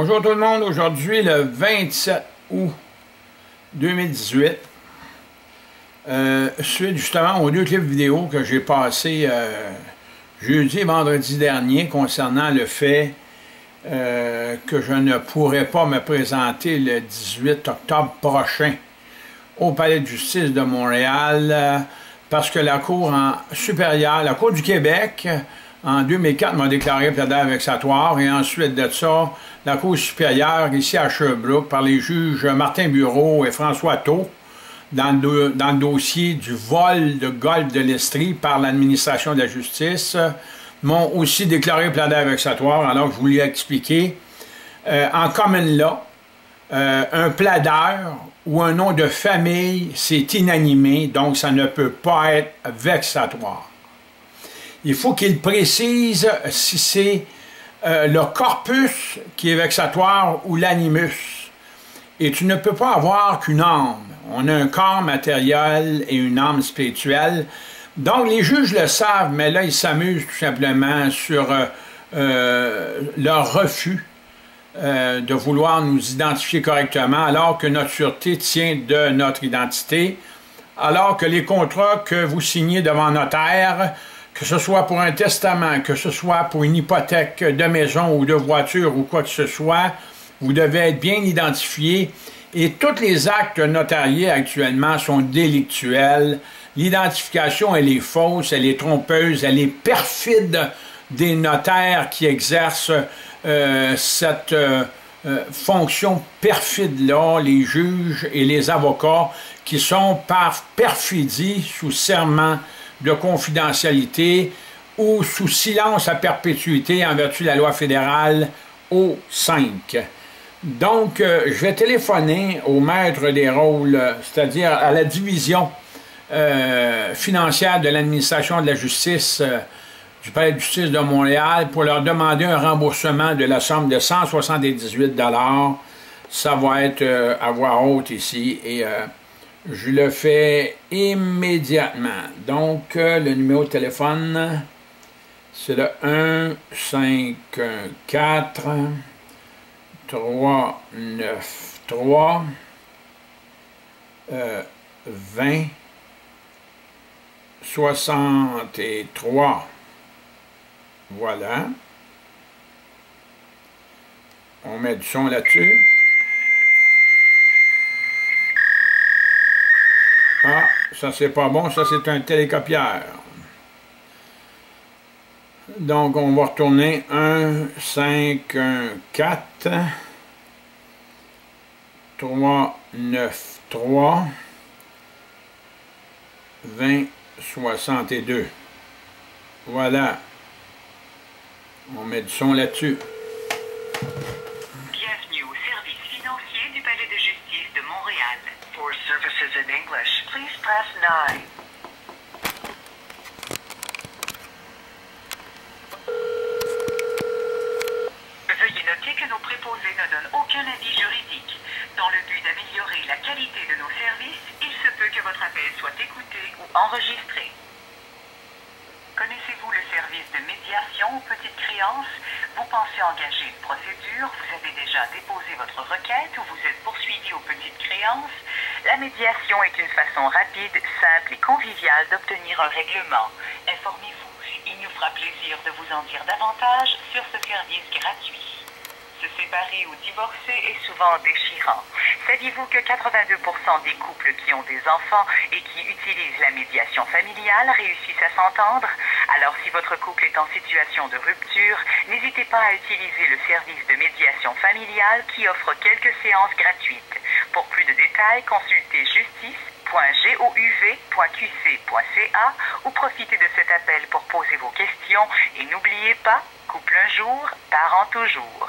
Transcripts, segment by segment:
Bonjour tout le monde, aujourd'hui le 27 août 2018, suite justement aux deux clips vidéo que j'ai passés jeudi et vendredi dernier concernant le fait que je ne pourrai pas me présenter le 18 octobre prochain au Palais de justice de Montréal parce que la Cour supérieure, la Cour du Québec, en 2004, m'a déclaré plaideur vexatoire et ensuite de ça, la Cour supérieure, ici à Sherbrooke, par les juges Martin Bureau et François Thault, dans le dossier du vol de golfe de l'Estrie par l'administration de la justice, m'ont aussi déclaré plaideur vexatoire, alors que je vous l'ai expliqué. En common law, un plaideur ou un nom de famille, c'est inanimé, donc ça ne peut pas être vexatoire. Il faut qu'il précise si c'est le corpus qui est vexatoire ou l'animus. Et tu ne peux pas avoir qu'une âme. On a un corps matériel et une âme spirituelle. Donc, les juges le savent, mais là, ils s'amusent tout simplement sur leur refus de vouloir nous identifier correctement, alors que notre sûreté tient de notre identité, alors que les contrats que vous signez devant notaire, que ce soit pour un testament, que ce soit pour une hypothèque de maison ou de voiture ou quoi que ce soit, vous devez être bien identifié. Et tous les actes notariés actuellement sont délictuels. L'identification, elle est fausse, elle est trompeuse, elle est perfide des notaires qui exercent cette fonction perfide-là, les juges et les avocats qui sont par perfidie sous serment de confidentialité ou sous silence à perpétuité en vertu de la loi fédérale O5. Donc, je vais téléphoner au maître des rôles, c'est-à-dire à la division financière de l'administration de la justice du Palais de justice de Montréal pour leur demander un remboursement de la somme de 178 $. Ça va être à voix haute ici et... je le fais immédiatement. Donc, le numéro de téléphone, c'est le 1-5-4-3-9-3-20-63. Voilà. On met du son là-dessus. Ah, ça c'est pas bon, ça c'est un télécopieur. Donc on va retourner 1-5-4-3-9-3-20-62. Voilà. On met du son là-dessus. Bienvenue au service financier du Palais de justice de Montréal. For services in English, please press 9. Veuillez noter que nos préposés ne donnent aucun avis juridique. Dans le but d'améliorer la qualité de nos services, il se peut que votre appel soit écouté ou enregistré. Connaissez-vous le service de médiation aux petites créances? Vous pensez engager une procédure? Vous avez déjà déposé votre requête ou vous êtes poursuivi aux petites créances? La médiation est une façon rapide, simple et conviviale d'obtenir un règlement. Informez-vous, il nous fera plaisir de vous en dire davantage sur ce service gratuit. Se séparer ou divorcer est souvent déchirant. Saviez-vous que 82% des couples qui ont des enfants et qui utilisent la médiation familiale réussissent à s'entendre? Alors si votre couple est en situation de rupture, n'hésitez pas à utiliser le service de médiation familiale qui offre quelques séances gratuites. Pour plus de détails, consultez justice.gouv.qc.ca ou profitez de cet appel pour poser vos questions et n'oubliez pas, couple un jour, parent toujours.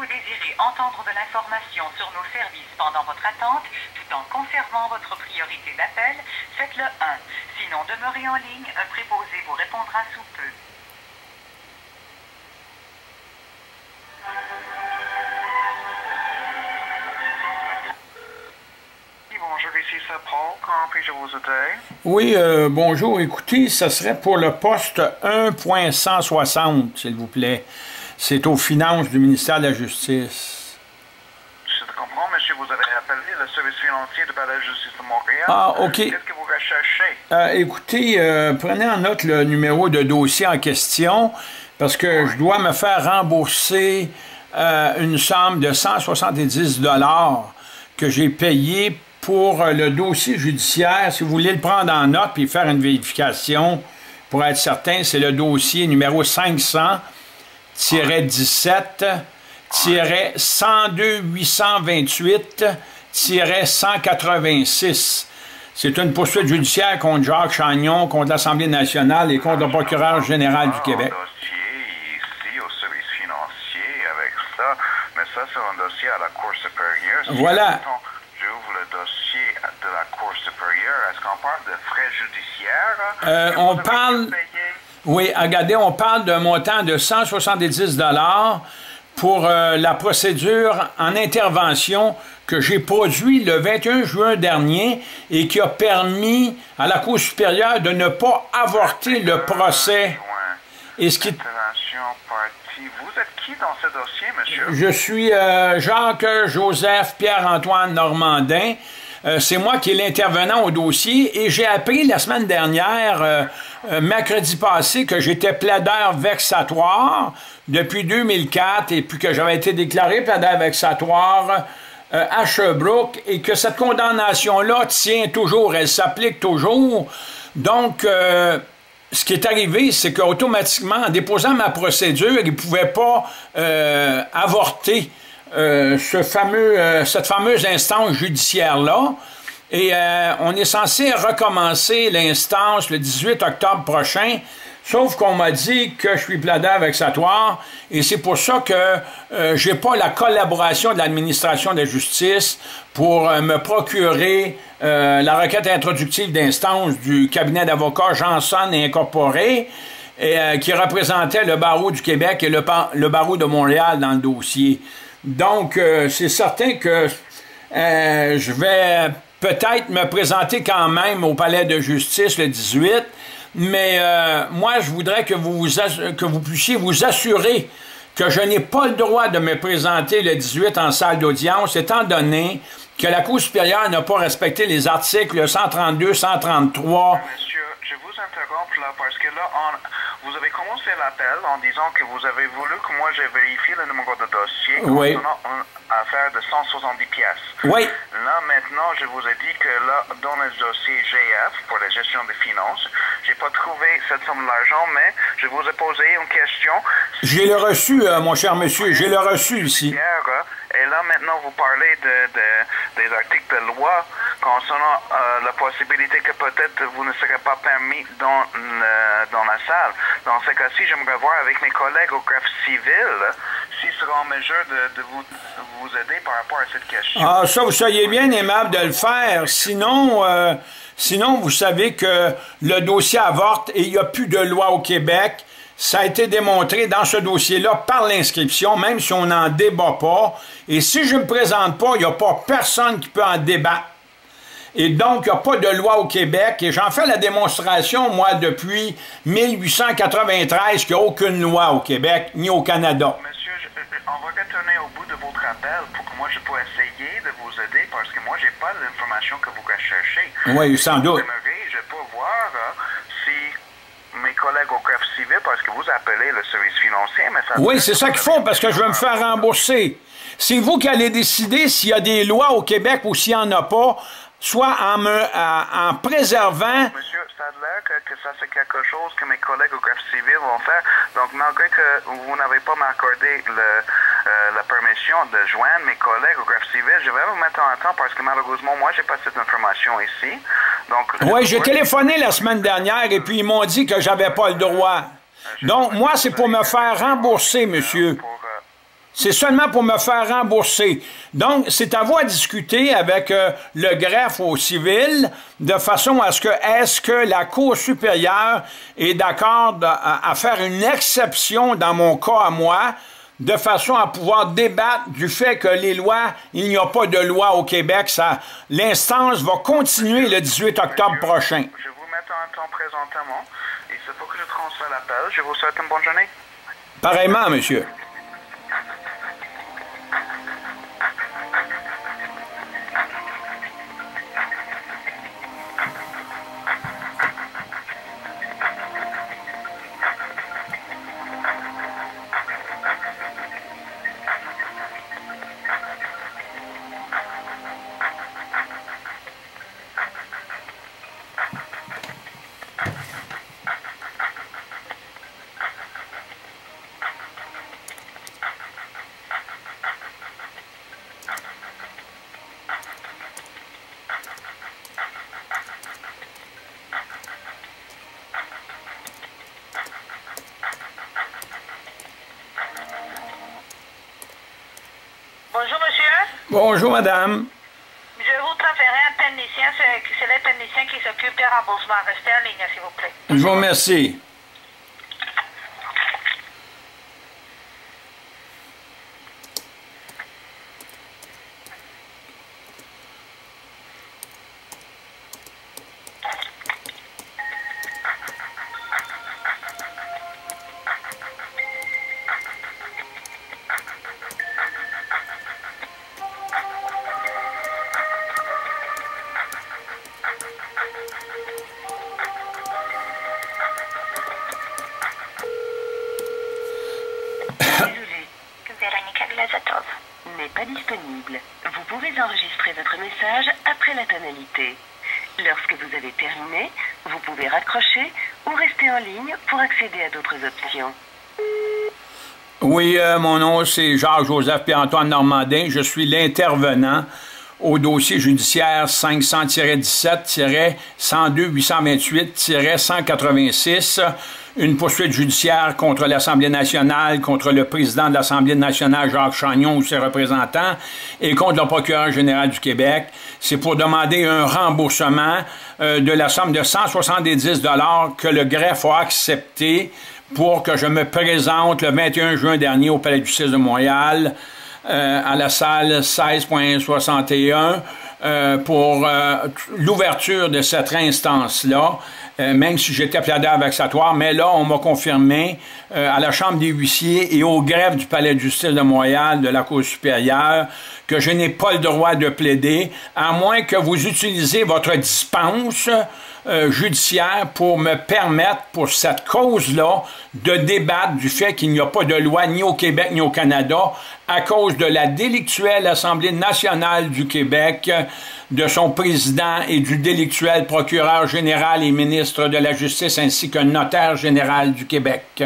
vous désirez entendre de l'information sur nos services pendant votre attente, tout en conservant votre priorité d'appel, faites-le 1. Sinon, demeurez en ligne, un préposé vous répondra sous peu. Oui, bonjour. Écoutez, ce serait pour le poste 1.160, s'il vous plaît. C'est aux finances du ministère de la Justice. Je comprends, monsieur, vous avez appelé le service financier de la Justice de Montréal. Ah, OK. Qu'est-ce que vous recherchez? Écoutez, prenez en note le numéro de dossier en question, parce que je dois me faire rembourser une somme de 170 $ que j'ai payé pour le dossier judiciaire. Si vous voulez le prendre en note puis faire une vérification, pour être certain, c'est le dossier numéro 500-17-102828-186. C'est une poursuite judiciaire contre Jacques Chagnon, contre l'Assemblée nationale et contre le procureur général du Québec. Voilà. Est-ce qu'on parle de frais judiciaires? On parle... Oui, regardez, on parle d'un montant de 170 $ pour la procédure en intervention que j'ai produite le 21 juin dernier et qui a permis à la Cour supérieure de ne pas avorter le procès. Et ce qui... Vous êtes qui dans ce dossier, monsieur? Je suis Jacques-Joseph-Pierre-Antoine Normandin. C'est moi qui est l'intervenant au dossier et j'ai appris la semaine dernière, mercredi passé, que j'étais plaideur vexatoire depuis 2004 et puis que j'avais été déclaré plaideur vexatoire à Sherbrooke et que cette condamnation-là tient toujours, elle s'applique toujours. Donc, ce qui est arrivé, c'est qu'automatiquement, en déposant ma procédure, ils ne pouvaient pas avorter cette fameuse instance judiciaire-là. Et on est censé recommencer l'instance le 18 octobre prochain, sauf qu'on m'a dit que je suis plaideur vexatoire, et c'est pour ça que j'ai pas la collaboration de l'administration de la justice pour me procurer la requête introductive d'instance du cabinet d'avocats Jansson et Incorporé, et, qui représentait le Barreau du Québec et le Barreau de Montréal dans le dossier. Donc, c'est certain que je vais peut-être me présenter quand même au palais de justice le 18, mais moi, je voudrais que vous puissiez vous assurer que je n'ai pas le droit de me présenter le 18 en salle d'audience, étant donné que la Cour supérieure n'a pas respecté les articles 132, 133... Monsieur, je vous interromps là, parce que là, vous avez commencé l'appel en disant que vous avez voulu que moi j'ai vérifié le numéro de dossier concernant une affaire de 170 pièces. Oui. Là, maintenant, je vous ai dit que là, dans le dossier GF, pour la gestion des finances, j'ai pas trouvé cette somme d'argent, mais je vous ai posé une question. J'ai le reçu, mon cher monsieur, j'ai le reçu ici. Et là, maintenant, vous parlez des articles de loi concernant la possibilité que peut-être vous ne serez pas permis dans la salle. Dans ce cas-ci, j'aimerais voir avec mes collègues au greffe civil s'ils seront en mesure de vous aider par rapport à cette question. Ah, ça, vous seriez bien aimable de le faire. Sinon, vous savez que le dossier avorte et il n'y a plus de loi au Québec. Ça a été démontré dans ce dossier-là par l'inscription, même si on n'en débat pas. Et si je ne me présente pas, il n'y a pas personne qui peut en débattre. Et donc, il n'y a pas de loi au Québec. Et j'en fais la démonstration, moi, depuis 1893, qu'il n'y a aucune loi au Québec, ni au Canada. Monsieur, on va retourner au bout de votre appel pour que moi, je puisse essayer de vous aider, parce que moi, je n'ai pas l'information que vous recherchez. Oui, sans doute. Je peux voir si mes collègues au greffe civil, parce que vous appelez le service financier, mais ça... Oui, c'est ça qu'ils font, parce que je vais me faire rembourser. C'est vous qui allez décider s'il y a des lois au Québec ou s'il n'y en a pas, soit en préservant... Monsieur, ça a l'air que ça c'est quelque chose que mes collègues au greffe civil vont faire. Donc, malgré que vous n'avez pas m'accordé la permission de joindre mes collègues au greffe civil, je vais vous mettre en attente parce que malheureusement, moi, j'ai pas cette information ici. Donc... Oui, j'ai téléphoné la semaine dernière et puis ils m'ont dit que j'avais pas le droit. Donc, moi, c'est pour me faire rembourser, monsieur. C'est seulement pour me faire rembourser. Donc, c'est à vous à discuter avec le greffe au civil de façon à ce que, est-ce que la Cour supérieure est d'accord à faire une exception dans mon cas à moi, de façon à pouvoir débattre du fait que les lois, il n'y a pas de loi au Québec. L'instance va continuer le 18 octobre prochain. Je vous mets en temps présentement. Il se peut que je transfère l'appel. Je vous souhaite une bonne journée. Pareillement, monsieur. Bonjour, madame. Je vous transférerai un technicien. C'est le technicien qui s'occupe des remboursements. Restez en ligne, s'il vous plaît. Je vous remercie. Oui, mon nom, c'est Jacques-Joseph-Pierre-Antoine Normandin. Je suis l'intervenant au dossier judiciaire 500-17-102-828-186, une poursuite judiciaire contre l'Assemblée nationale, contre le président de l'Assemblée nationale, Jacques Chagnon, ou ses représentants, et contre le procureur général du Québec. C'est pour demander un remboursement de la somme de 170 $ que le greffe a accepté pour que je me présente le 21 juin dernier au Palais du Justice de Montréal, à la salle 16.61, pour l'ouverture de cette instance-là, même si j'étais plaideur vexatoire, mais là, on m'a confirmé à la Chambre des huissiers et au greffe du Palais de justice de Montréal, de la Cour supérieure, que je n'ai pas le droit de plaider, à moins que vous utilisiez votre dispense judiciaire pour me permettre, pour cette cause-là, de débattre du fait qu'il n'y a pas de loi ni au Québec ni au Canada à cause de la délictuelle Assemblée nationale du Québec, de son président et du délictuel procureur général et ministre de la Justice ainsi qu'un notaire général du Québec.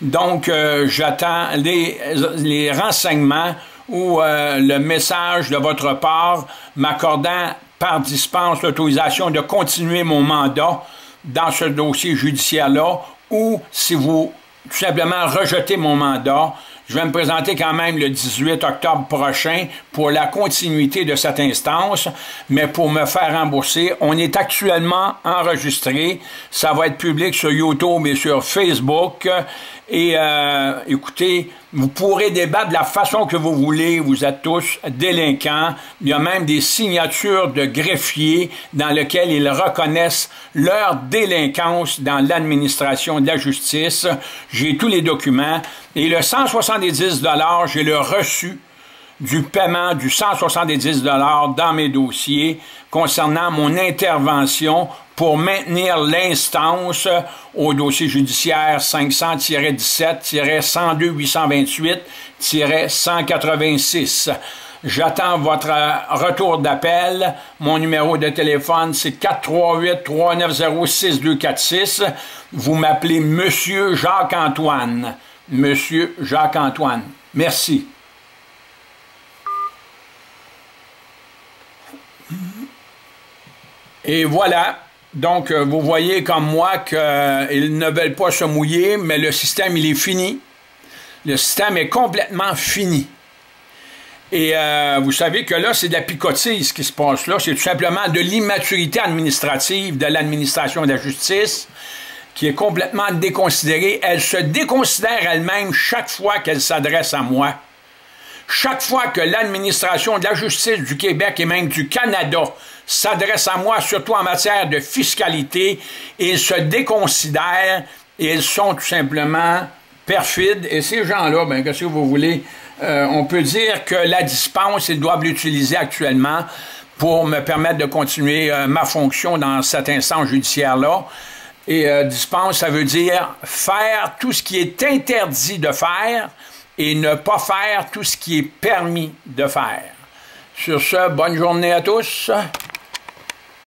Donc, j'attends les renseignements ou le message de votre part m'accordant par dispense l'autorisation de continuer mon mandat dans ce dossier judiciaire-là, ou si vous tout simplement rejetez mon mandat, je vais me présenter quand même le 18 octobre prochain pour la continuité de cette instance, mais pour me faire rembourser, on est actuellement enregistré, ça va être public sur YouTube et sur Facebook, et écoutez, vous pourrez débattre de la façon que vous voulez, vous êtes tous délinquants. Il y a même des signatures de greffiers dans lesquelles ils reconnaissent leur délinquance dans l'administration de la justice. J'ai tous les documents et le 170 $ j'ai le reçu du paiement du 170 $ dans mes dossiers concernant mon intervention pour maintenir l'instance au dossier judiciaire 500-17-102-828-186. J'attends votre retour d'appel. Mon numéro de téléphone, c'est 438-390-6246. Vous m'appelez Monsieur Jacques-Antoine. Monsieur Jacques-Antoine. Merci. Et voilà. Donc, vous voyez comme moi qu'ils ne veulent pas se mouiller, mais le système, il est fini. Le système est complètement fini. Et vous savez que là, c'est de la picotise ce qui se passe là. C'est tout simplement de l'immaturité administrative de l'administration de la justice qui est complètement déconsidérée. Elle se déconsidère elle-même chaque fois qu'elle s'adresse à moi. Chaque fois que l'administration de la justice du Québec et même du Canada s'adresse à moi, surtout en matière de fiscalité, ils se déconsidèrent et ils sont tout simplement perfides. Et ces gens-là, ben, qu'est-ce que vous voulez? On peut dire que la dispense, ils doivent l'utiliser actuellement pour me permettre de continuer ma fonction dans cette instance judiciaire-là. Et dispense, ça veut dire faire tout ce qui est interdit de faire et ne pas faire tout ce qui est permis de faire. Sur ce, bonne journée à tous.